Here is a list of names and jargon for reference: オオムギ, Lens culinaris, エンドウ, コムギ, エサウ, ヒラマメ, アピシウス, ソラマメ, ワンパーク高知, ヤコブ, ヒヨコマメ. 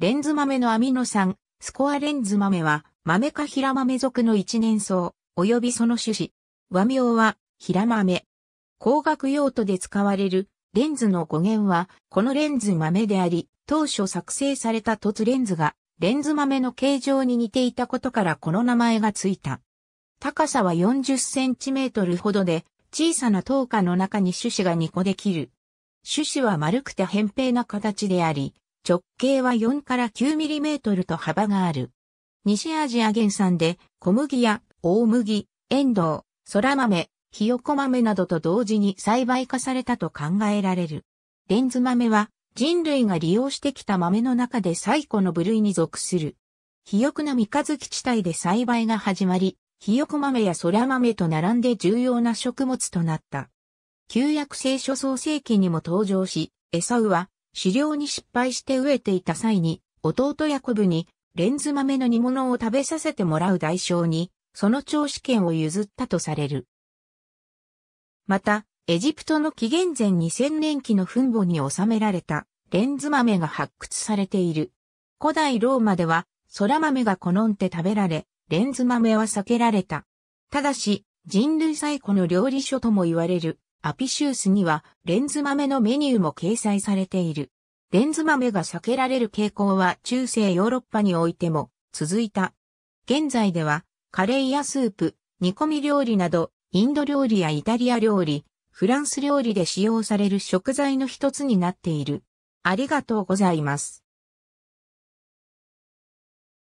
レンズ豆のアミノ酸、スコアレンズ豆は、豆科ヒラ豆属の一年草、及びその種子。和名は、ヒラ豆。光学用途で使われる、レンズの語源は、このレンズ豆であり、当初作成された凸レンズが、レンズ豆の形状に似ていたことからこの名前がついた。高さは40センチメートルほどで、小さな糖果の中に種子が2個できる。種子は丸くて扁平な形であり、直径は4から9ミリメートルと幅がある。西アジア原産で小麦や大麦、エンドウ、ソラ豆、ヒヨコ豆などと同時に栽培化されたと考えられる。レンズ豆は人類が利用してきた豆の中で最古の部類に属する。肥沃な三日月地帯で栽培が始まり、ヒヨコ豆やソラ豆と並んで重要な食物となった。旧約聖書創世記にも登場し、エサウは狩猟に失敗して飢えていた際に、弟ヤコブにレンズ豆の煮物を食べさせてもらう代償に、その長子権を譲ったとされる。また、エジプトの紀元前2000年期の墳墓に収められたレンズ豆が発掘されている。古代ローマでは、ソラ豆が好んで食べられ、レンズ豆は避けられた。ただし、人類最古の料理書とも言われる。アピシウスにはレンズ豆のメニューも掲載されている。レンズ豆が避けられる傾向は中世ヨーロッパにおいても続いた。現在ではカレーやスープ、煮込み料理などインド料理やイタリア料理、フランス料理で使用される食材の一つになっている。ありがとうございます。